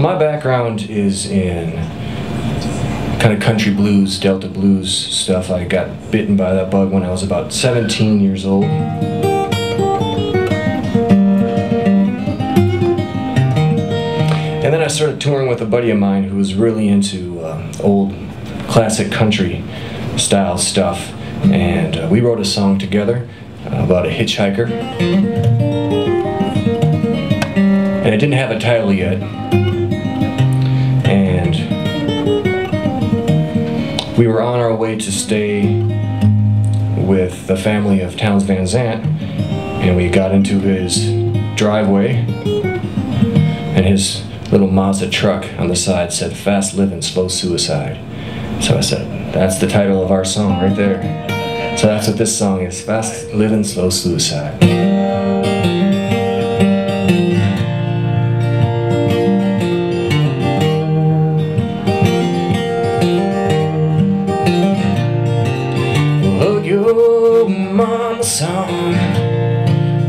Well, my background is in kind of country blues, Delta blues stuff. I got bitten by that bug when I was about 17 years old. And then I started touring with a buddy of mine who was really into old classic country style stuff. And we wrote a song together about a hitchhiker. And it didn't have a title yet. And we were on our way to stay with the family of Townes Van Zandt. And we got into his driveway. And his little Mazda truck on the side said, "Fast living, slow suicide." So I said, that's the title of our song right there. So that's what this song is, Fast Living, Slow Suicide. Load your mama song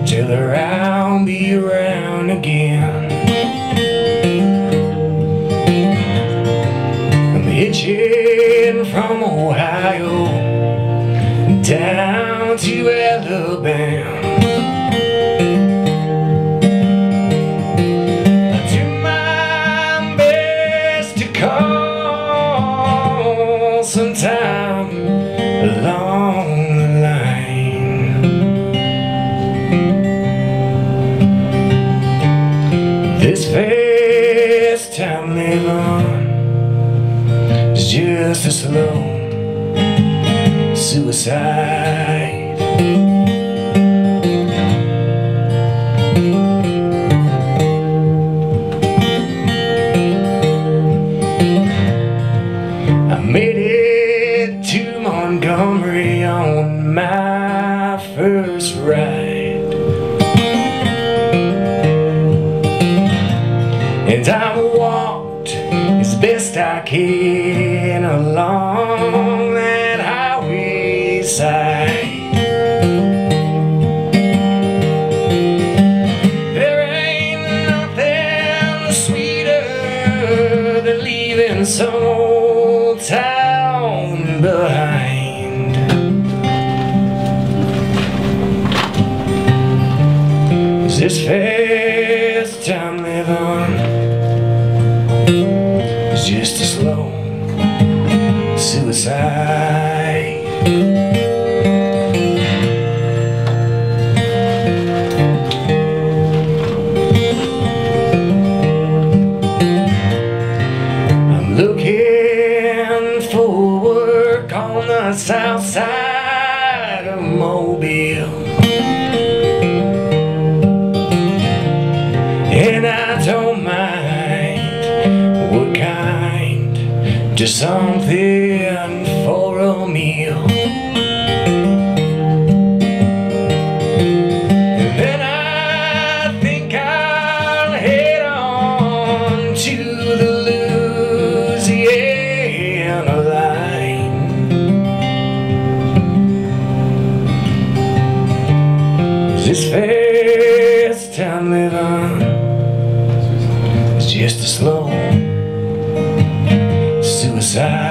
till her I'll be around again. Hitching from Ohio down to Alabama, I do my best to call sometime along the line. This first time live on just a slow suicide. I made it to Montgomery on my first ride, and I walked as best I could along that highway side. There ain't nothing sweeter than leaving some old town behind. Is this first time living just a slow suicide? I'm looking for work on the south side of Mobile, and I don't mind what kind, just something for a meal. And then I think I'll head on to the Louisiana line. Is this first time living? It's just a slow suicide.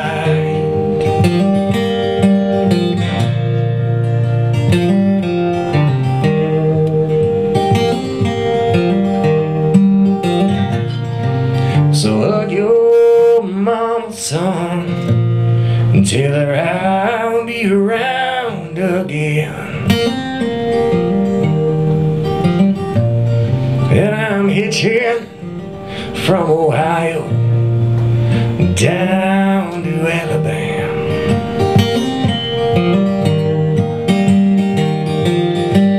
So hug your mama's son until her I'll be around again. And I'm hitching from Ohio down to Alabama.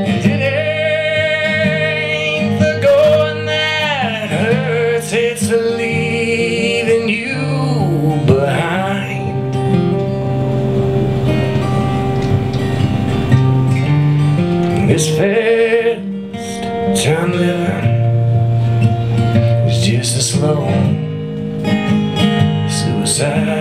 And it ain't the going that hurts, it's the leaving you behind. This first time living is just a slow suicide.